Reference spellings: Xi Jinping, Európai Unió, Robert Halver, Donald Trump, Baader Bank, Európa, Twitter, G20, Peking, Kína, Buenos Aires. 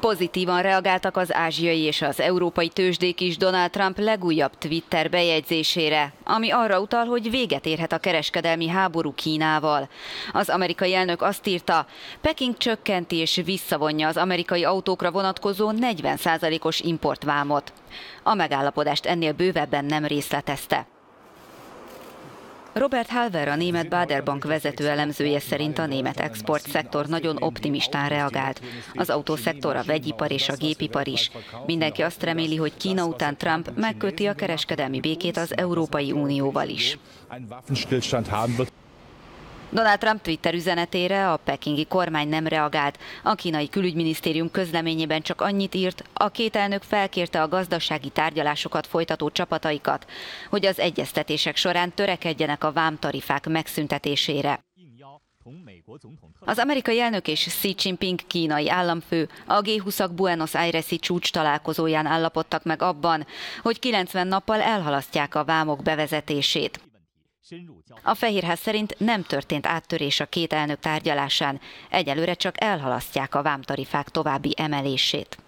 Pozitívan reagáltak az ázsiai és az európai tőzsdék is Donald Trump legújabb Twitter bejegyzésére, ami arra utal, hogy véget érhet a kereskedelmi háború Kínával. Az amerikai elnök azt írta, Peking csökkenti és visszavonja az amerikai autókra vonatkozó 40%-os importvámot. A megállapodást ennél bővebben nem részletezte. Robert Halver, a német Baader Bank vezető elemzője szerint a német exportszektor nagyon optimistán reagált. Az autószektor, a vegyipar és a gépipar is. Mindenki azt reméli, hogy Kína után Trump megköti a kereskedelmi békét az Európai Unióval is. Donald Trump Twitter üzenetére a pekingi kormány nem reagált. A kínai külügyminisztérium közleményében csak annyit írt, a két elnök felkérte a gazdasági tárgyalásokat folytató csapataikat, hogy az egyeztetések során törekedjenek a vámtarifák megszüntetésére. Az amerikai elnök és Xi Jinping kínai államfő a G20-ak Buenos Airesi csúcs találkozóján állapodtak meg abban, hogy 90 nappal elhalasztják a vámok bevezetését. A Fehérház szerint nem történt áttörés a két elnök tárgyalásán, egyelőre csak elhalasztják a vámtarifák további emelését.